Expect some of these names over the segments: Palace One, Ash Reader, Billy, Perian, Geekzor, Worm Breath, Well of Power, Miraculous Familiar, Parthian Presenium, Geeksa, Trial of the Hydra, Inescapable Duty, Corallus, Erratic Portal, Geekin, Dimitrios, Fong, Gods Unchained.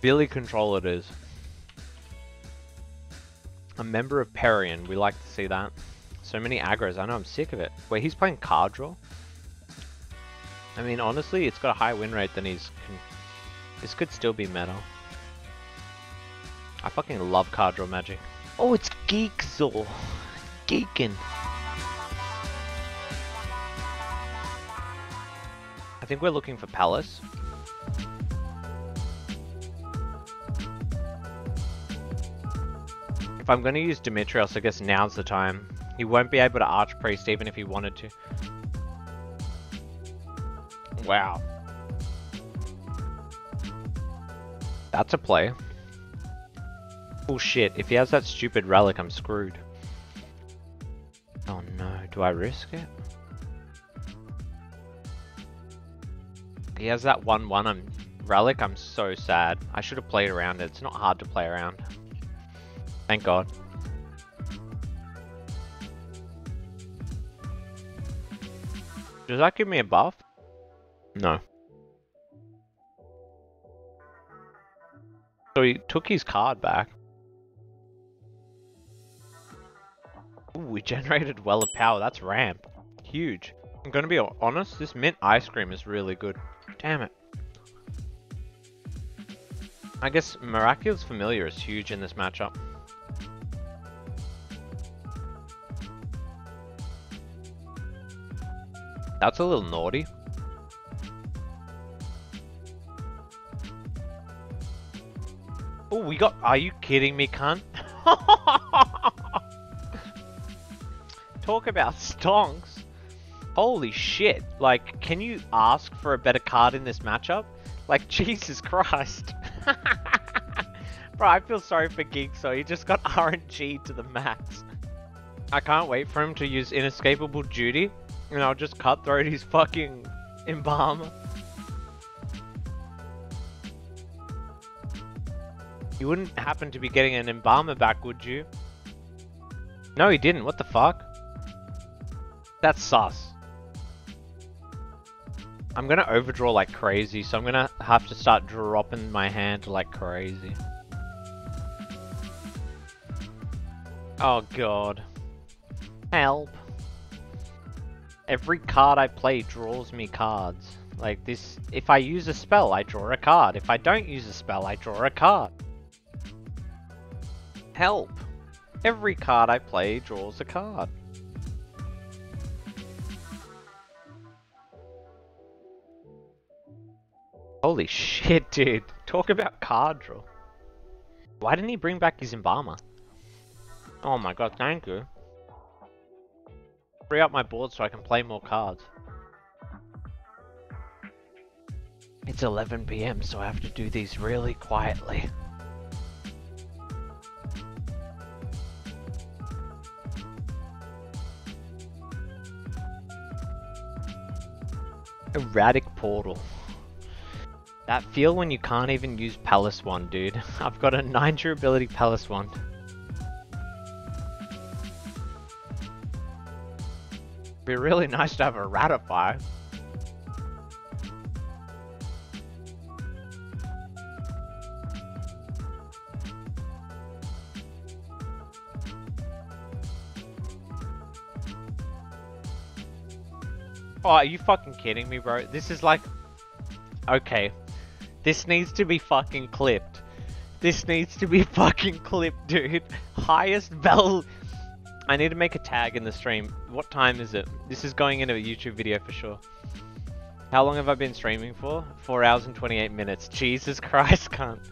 Billy control it is. A member of Perian, we like to see that. So many aggros, I know, I'm sick of it. Wait, he's playing card draw? I mean, honestly, it's got a higher win rate than he's... This could still be meta. I fucking love card draw magic. Oh, it's Geekzor! Geekin! I think we're looking for Palace. If I'm gonna use Dimitrios, I guess now's the time. He won't be able to Archpriest even if he wanted to. Wow. That's a play. Bullshit, if he has that stupid relic, I'm screwed. Oh no, do I risk it? He has that 1/1 relic, I'm so sad. I should have played around it, it's not hard to play around. Thank God. Does that give me a buff? No. So he took his card back. Ooh, we generated Well of Power. That's ramp. Huge. I'm gonna be honest, this mint ice cream is really good. Damn it. I guess Miraculous Familiar is huge in this matchup. That's a little naughty. Oh, we got... Are you kidding me, cunt? Talk about stonks. Holy shit. Like, can you ask for a better card in this matchup? Like, Jesus Christ. Bro, I feel sorry for Geekzor. He just got RNG to the max. I can't wait for him to use Inescapable Duty. And I'll just cutthroat his fucking embalmer. You wouldn't happen to be getting an embalmer back, would you? No, he didn't. What the fuck? That's sus. I'm gonna overdraw like crazy, so I'm gonna have to start dropping my hand like crazy. Oh God. Help. Every card I play draws me cards. Like this, if I use a spell, I draw a card. If I don't use a spell, I draw a card. Help! Every card I play draws a card. Holy shit, dude. Talk about card draw. Why didn't he bring back his embalmer? Oh my God, thank you. Free up my board so I can play more cards. It's 11 PM, so I have to do these really quietly. Erratic Portal. That feel when you can't even use Palace One, dude. I've got a 9 durability Palace One. It'd be really nice to have a ratify. Oh, are you fucking kidding me, bro? This is like... Okay. This needs to be fucking clipped. This needs to be fucking clipped, dude. Highest value... I need to make a tag in the stream. What time is it? This is going into a YouTube video for sure. How long have I been streaming for? 4 hours and 28 minutes. Jesus Christ, cunt.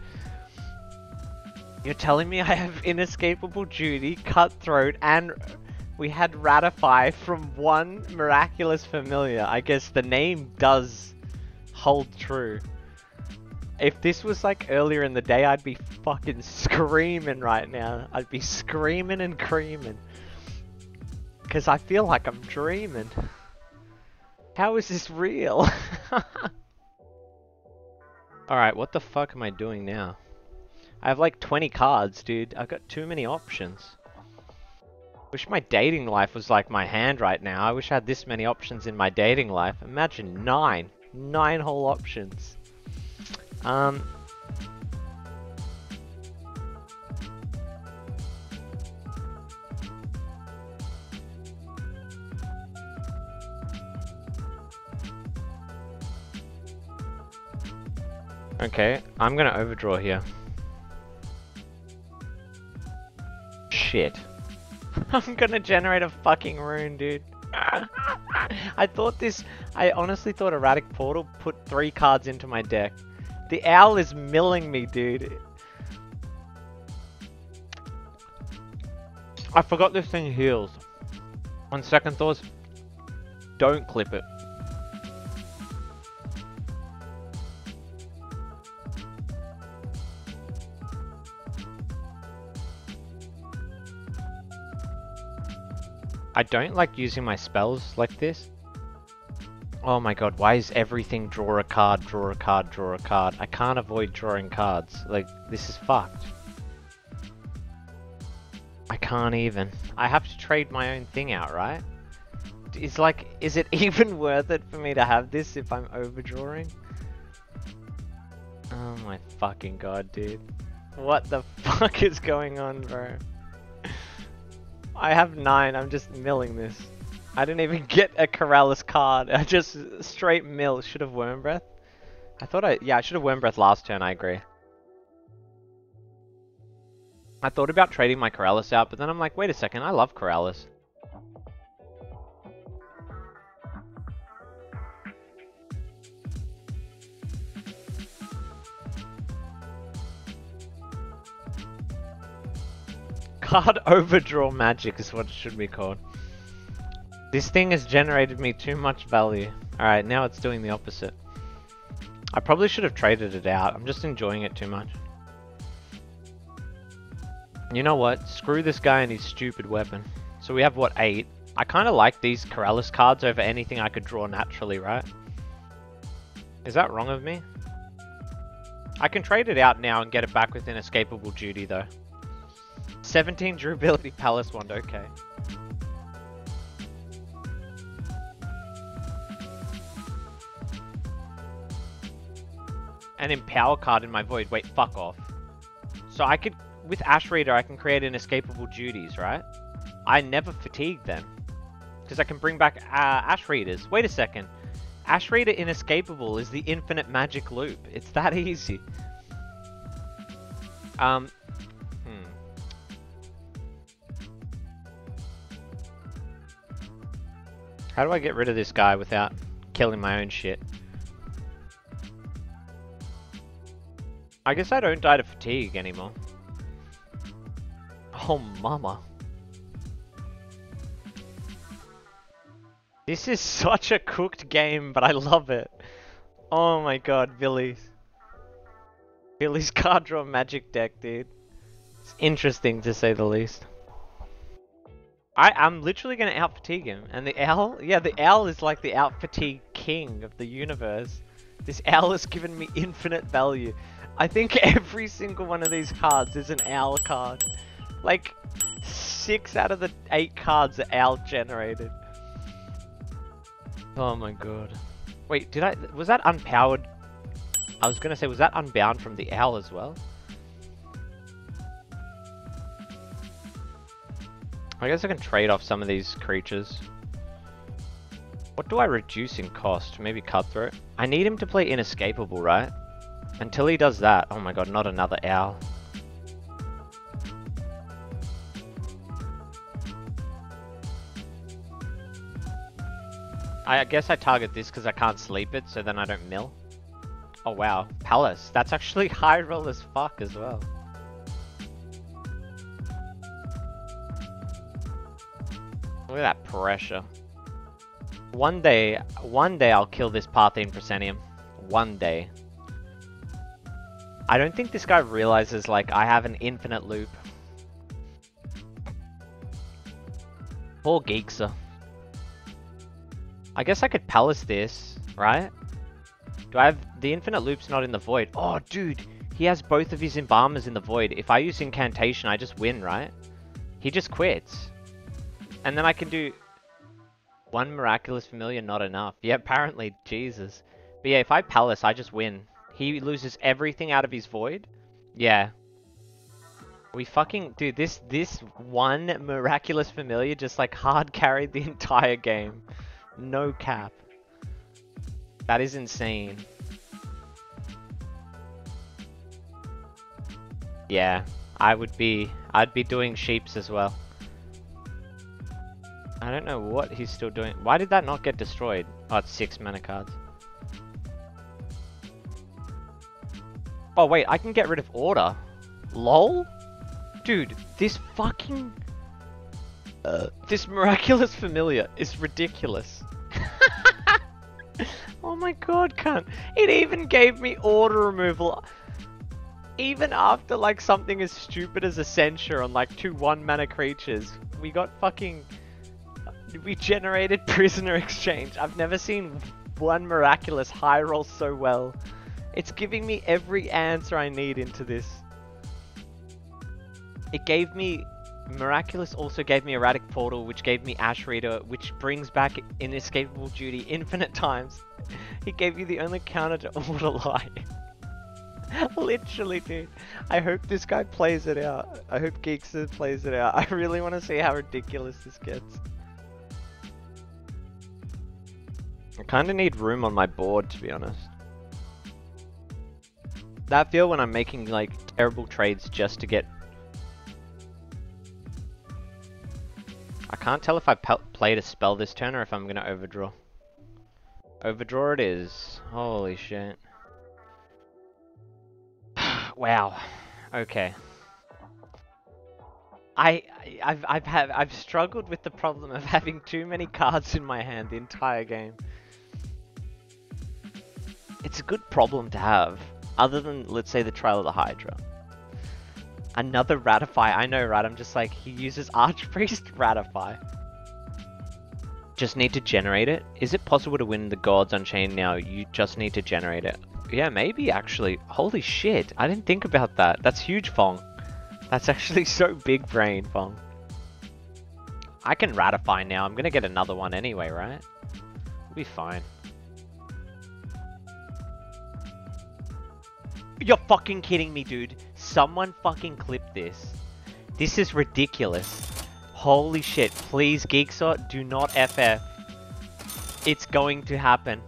You're telling me I have Inescapable Duty, Cutthroat, and... We had Ratify from one Miraculous Familiar. I guess the name does hold true. If this was like earlier in the day, I'd be fucking screaming right now. I'd be screaming and creaming. Cause I feel like I'm dreaming. How is this real? Alright, what the fuck am I doing now? I have like 20 cards, dude. I've got too many options. Wish my dating life was like my hand right now. I wish I had this many options in my dating life. Imagine 9 whole options. Okay, I'm gonna overdraw here. Shit. I'm gonna generate a fucking rune, dude. I honestly thought Erratic Portal put 3 cards into my deck. The owl is milling me, dude. I forgot this thing heals. On second thoughts, don't clip it. I don't like using my spells like this. Oh my god, why is everything draw a card, draw a card, draw a card? I can't avoid drawing cards. Like, this is fucked. I can't even. I have to trade my own thing out, right? It's like, is it even worth it for me to have this if I'm overdrawing? Oh my fucking god, dude. What the fuck is going on, bro? I have 9, I'm just milling this. I didn't even get a Corallus card, I just straight mill. Should have Worm Breath? Yeah, I should have Worm Breath last turn, I agree. I thought about trading my Corallus out, but then I'm like, wait a second, I love Corallus. Card overdraw magic is what it should be called. This thing has generated me too much value. Alright, now it's doing the opposite. I probably should have traded it out. I'm just enjoying it too much. You know what? Screw this guy and his stupid weapon. So we have, what, 8? I kind of like these Corallus cards over anything I could draw naturally, right? Is that wrong of me? I can trade it out now and get it back with Inescapable Duty, though. 17 durability Palace One, okay. An Empower card in my Void, wait, fuck off. So I could, with Ash Reader, I can create Inescapable Duties, right? I never fatigue them. Because I can bring back Ash Readers. Wait a second. Ash Reader Inescapable is the infinite magic loop. It's that easy. How do I get rid of this guy without killing my own shit? I guess I don't die to fatigue anymore. Oh mama. This is such a cooked game, but I love it. Oh my god, Billy's card draw magic deck, dude. It's interesting to say the least. I'm literally gonna out fatigue him, and the owl, yeah, the owl is like the out fatigue king of the universe. This owl has given me infinite value. I think every single one of these cards is an owl card. Like 6 out of the 8 cards are owl generated. Oh my god. Wait, was that unpowered? I was gonna say, was that unbound from the owl as well? I guess I can trade off some of these creatures. What do I reduce in cost? Maybe Cutthroat? I need him to play Inescapable, right? Until he does that. Oh my god, not another owl. I guess I target this because I can't sleep it, so then I don't mill. Oh wow. Palace. That's actually high roll as fuck as well. Look at that pressure. One day I'll kill this Parthian Presenium. One day. I don't think this guy realizes, like, I have an infinite loop. Poor Geeksa. I guess I could Palace this, right? Do I have... The infinite loop's not in the Void. Oh, dude! He has both of his embalmers in the Void. If I use Incantation, I just win, right? He just quits. And then I can do one Miraculous Familiar, not enough. Yeah, apparently, Jesus. But yeah, if I Palace, I just win. He loses everything out of his Void. Yeah. We fucking... Dude, this one Miraculous Familiar just like hard carried the entire game. No cap. That is insane. Yeah, I'd be doing sheeps as well. I don't know what he's still doing. Why did that not get destroyed? Oh, it's 6 mana cards. Oh wait, I can get rid of order. LOL? Dude, this fucking... this Miraculous Familiar is ridiculous. Oh my god, cunt. It even gave me order removal. Even after like something as stupid as a censure on like 2 1 mana creatures, we got fucking... We generated prisoner exchange. I've never seen one Miraculous high roll so well. It's giving me every answer I need into this. It gave me... Miraculous also gave me Erratic Portal, which gave me Ash Reader, which brings back Inescapable Duty infinite times. It gave you the only counter to order lie. Literally, dude. I hope this guy plays it out. I hope Geeksa plays it out. I really want to see how ridiculous this gets. I kind of need room on my board, to be honest. That feel when I'm making, like, terrible trades just to get... I can't tell if I played a spell this turn or if I'm going to overdraw. Overdraw it is. Holy shit. Wow. Okay. I've struggled with the problem of having too many cards in my hand the entire game. It's a good problem to have, other than, let's say, the Trial of the Hydra. Another Ratify, I know, right? I'm just like, he uses Archpriest Ratify. Just need to generate it? Is it possible to win the Gods Unchained now? You just need to generate it. Yeah, maybe, actually. Holy shit, I didn't think about that. That's huge, Fong. That's actually so big brain, Fong. I can ratify now. I'm gonna get another one anyway, right? We'll be fine. You're fucking kidding me, dude. Someone fucking clip this. This is ridiculous. Holy shit. Please, Geekzor, do not FF. It's going to happen.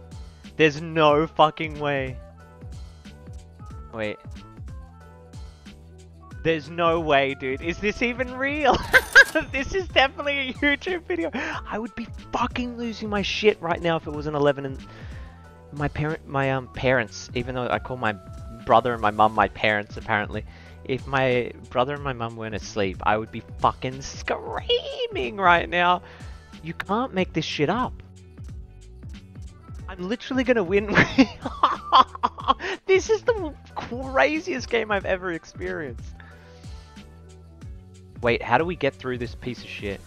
There's no fucking way. Wait. There's no way, dude. Is this even real? This is definitely a YouTube video. I would be fucking losing my shit right now if it was an 11 and... My parents, even though I call my brother and my mum my parents, apparently. If my brother and my mum weren't asleep, I would be fucking screaming right now. You can't make this shit up. I'm literally gonna win. This is the craziest game I've ever experienced. Wait, how do we get through this piece of shit?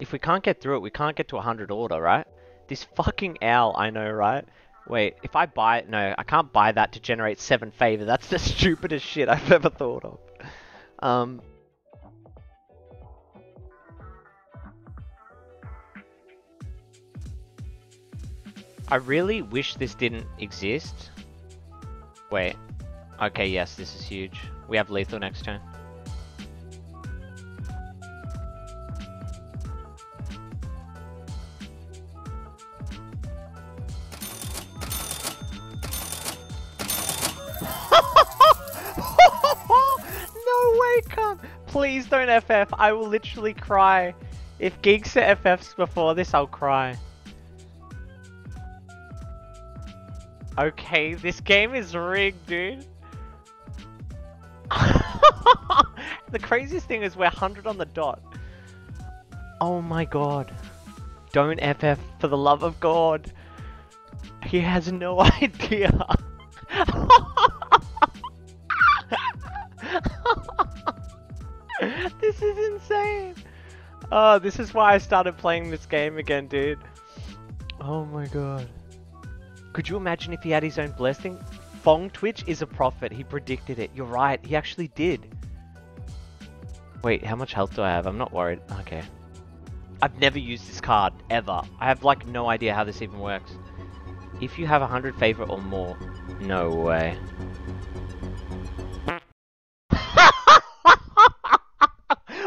If we can't get through it, we can't get to 100 order, right? This fucking owl, I know, right? Wait, if I buy it... No, I can't buy that to generate 7 favor. That's the stupidest shit I've ever thought of. I really wish this didn't exist. Wait. Okay, yes, this is huge. We have lethal next turn. No way, come! Please don't FF. I will literally cry. If Geeksa FFs before this, I'll cry. Okay, this game is rigged, dude. The craziest thing is we're 100 on the dot. Oh my god. Don't FF for the love of god. He has no idea. This is insane. Oh, this is why I started playing this game again, dude. Oh my god. Could you imagine if he had his own blessing? Fong Twitch is a prophet. He predicted it. You're right. He actually did. Wait, how much health do I have? I'm not worried. Okay. I've never used this card, ever. I have, like, no idea how this even works. If you have 100 favor or more. No way.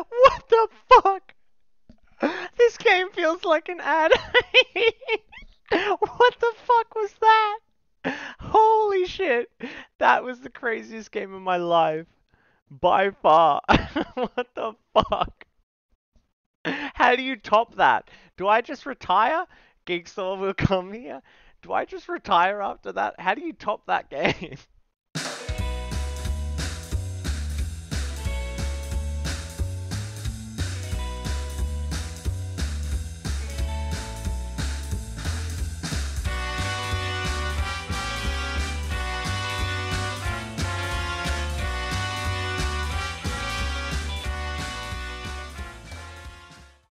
What the fuck? This game feels like an ad. What the fuck was that? Holy shit. That was the craziest game of my life. By far. What the fuck? How do you top that? Do I just retire? Geekzor will come here. Do I just retire after that? How do you top that game?